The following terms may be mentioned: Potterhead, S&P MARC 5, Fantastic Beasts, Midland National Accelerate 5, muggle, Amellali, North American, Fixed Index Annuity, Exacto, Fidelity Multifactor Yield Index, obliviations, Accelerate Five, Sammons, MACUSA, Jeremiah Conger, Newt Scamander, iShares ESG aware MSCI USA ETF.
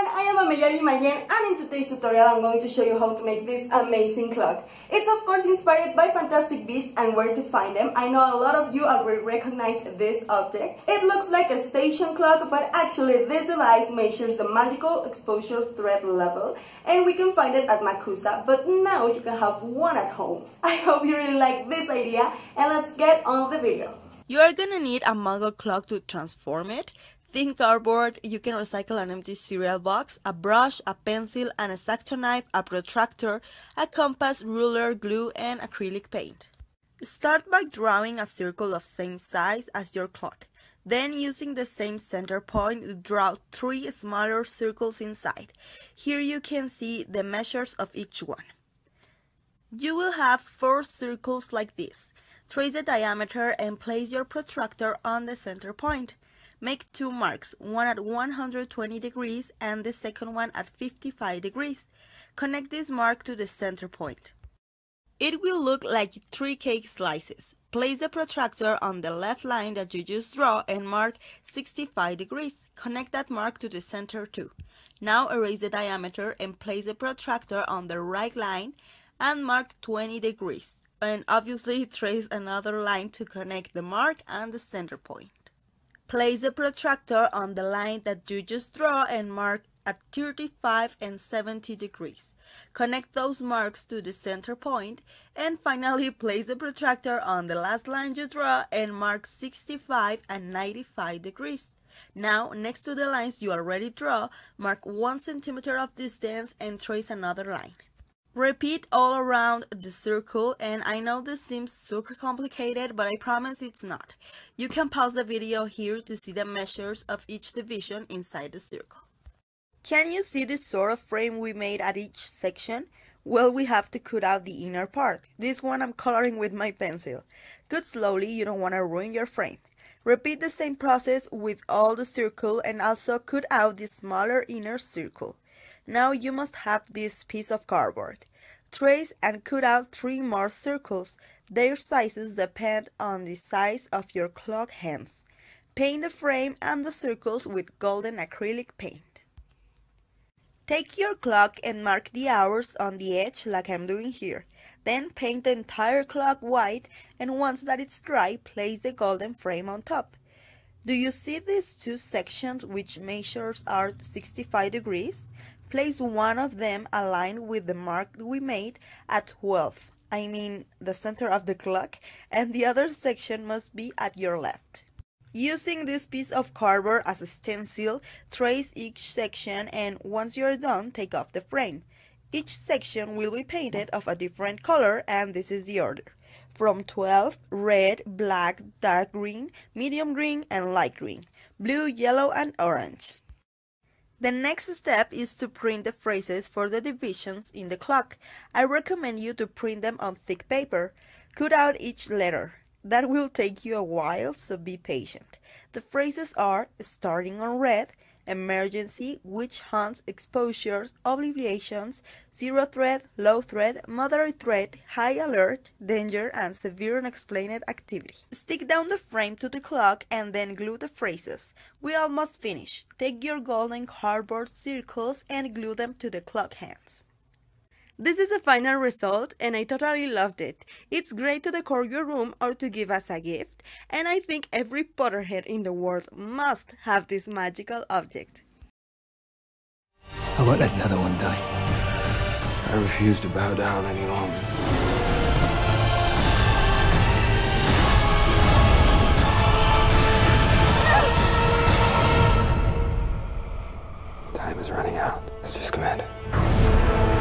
everyone, I am Amellali again, and in today's tutorial I'm going to show you how to make this amazing clock. It's of course inspired by Fantastic Beasts and where to find them. I know a lot of you already recognize this object. It looks like a station clock, but actually this device measures the magical exposure threat level, and we can find it at MACUSA, but now you can have one at home. I hope you really like this idea, and let's get on the video. You are gonna need a muggle clock to transform it. Thin cardboard, you can recycle an empty cereal box, a brush, a pencil, an exacto knife, a protractor, a compass, ruler, glue, and acrylic paint. Start by drawing a circle of same size as your clock. Then, using the same center point, draw three smaller circles inside. Here you can see the measures of each one. You will have four circles like this. Trace the diameter and place your protractor on the center point. Make two marks, one at 120 degrees and the second one at 55 degrees. Connect this mark to the center point. It will look like three cake slices. Place the protractor on the left line that you just drew and mark 65 degrees. Connect that mark to the center too. Now erase the diameter and place the protractor on the right line and mark 20 degrees. And obviously trace another line to connect the mark and the center point. Place the protractor on the line that you just draw and mark at 35 and 70 degrees. Connect those marks to the center point, and finally place the protractor on the last line you draw and mark 65 and 95 degrees. Now, next to the lines you already draw, mark 1 centimeter of distance and trace another line. Repeat all around the circle, and I know this seems super complicated, but I promise it's not. You can pause the video here to see the measures of each division inside the circle. Can you see the sort of frame we made at each section? Well, we have to cut out the inner part. This one I'm coloring with my pencil. Cut slowly, you don't want to ruin your frame. Repeat the same process with all the circle and also cut out the smaller inner circle. Now you must have this piece of cardboard. Trace and cut out three more circles. Their sizes depend on the size of your clock hands. Paint the frame and the circles with golden acrylic paint. Take your clock and mark the hours on the edge like I'm doing here. Then paint the entire clock white, and once that it's dry, place the golden frame on top. Do you see these two sections which measures are 65 degrees? Place one of them aligned with the mark we made at 12, I mean the center of the clock, and the other section must be at your left. Using this piece of cardboard as a stencil, trace each section, and once you're done, take off the frame. Each section will be painted of a different color, and this is the order. From 12, red, black, dark green, medium green, and light green, blue, yellow, and orange. The next step is to print the phrases for the divisions in the clock. I recommend you to print them on thick paper. Cut out each letter. That will take you a while, so be patient. The phrases are, starting on red, emergency, witch hunts, exposures, obliviations, zero threat, low threat, moderate threat, high alert, danger, and severe unexplained activity. Stick down the frame to the clock and then glue the phrases. We almost finished. Take your golden cardboard circles and glue them to the clock hands. This is the final result, and I totally loved it. It's great to decor your room or to give as a gift, and I think every Potterhead in the world must have this magical object. I won't let another one die. I refuse to bow down any longer. Time is running out, Mr. Scamander.